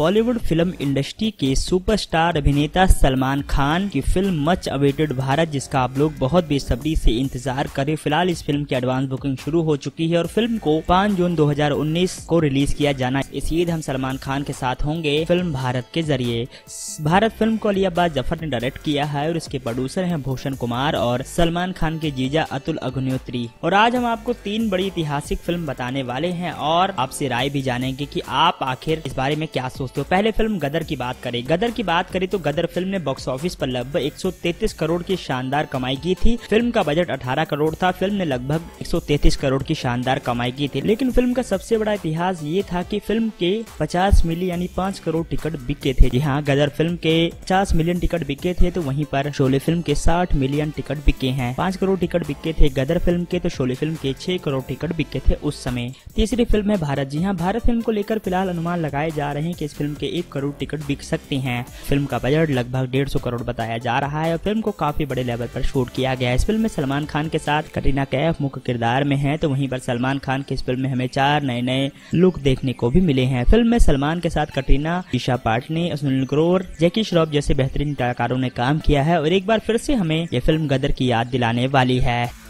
Bollywood film industry के superstar अभिनेता सलमान खान की फिल्म मच अवेटेड भारत, जिसका आप लोग बहुत बेसब्री से इंतजार करें। फिलहाल इस फिल्म की एडवांस बुकिंग शुरू हो चुकी है और फिल्म को 5 जून 2019 को रिलीज किया जाना। इस ईद हम सलमान खान के साथ होंगे फिल्म भारत के जरिए। भारत फिल्म को अली अब्बास जफर ने डायरेक्ट किया है और इसके प्रोड्यूसर है भूषण कुमार और सलमान खान के जीजा अतुल अग्निहोत्री। और आज हम आपको 3 बड़ी ऐतिहासिक फिल्म बताने वाले हैं और आपसे राय भी जानेंगे कि आप आखिर इस बारे में क्या सोचते हो। पहले फिल्म गदर की बात करें। तो गदर फिल्म ने बॉक्स ऑफिस पर लगभग 133 करोड़ की शानदार कमाई की थी। फिल्म का बजट 18 करोड़ था। फिल्म ने लगभग 133 करोड़ की शानदार कमाई की थी। लेकिन फिल्म का सबसे बड़ा इतिहास ये था कि फिल्म के 50 मिलियन यानी 5 करोड़ टिकट बिके थे। जी हाँ, गदर फिल्म के 50 मिलियन टिकट बिके थे तो वहीं पर शोले फिल्म के 60 मिलियन टिकट बिके हैं। 5 करोड़ टिकट बिके थे गदर फिल्म के तो शोले फिल्म के 6 करोड़ टिकट बिके थे उस समय। तीसरी फिल्म है भारत। जी हाँ, भारत फिल्म को लेकर फिलहाल अनुमान लगाए जा रहे हैं कि इस फिल्म के 1 करोड़ टिकट बिक सकते हैं। फिल्म का बजट लगभग 150 करोड़ बताया जा रहा है और फिल्म को काफी बड़े लेवल पर शूट किया गया है। इस फिल्म में सलमान खान के साथ कटरीना कैफ मुख्य किरदार में है तो वहीं पर सलमान खान की इस फिल्म में हमें 4 नए नए लुक देखने को भी मिले हैं। फिल्म में सलमान के साथ कटरीना, ईशा पाटनी, सुनील ग्रोवर, जेकी श्रॉफ जैसे बेहतरीन कलाकारों ने काम किया है और एक बार फिर से हमें यह फिल्म गदर की याद दिलाने वाली है।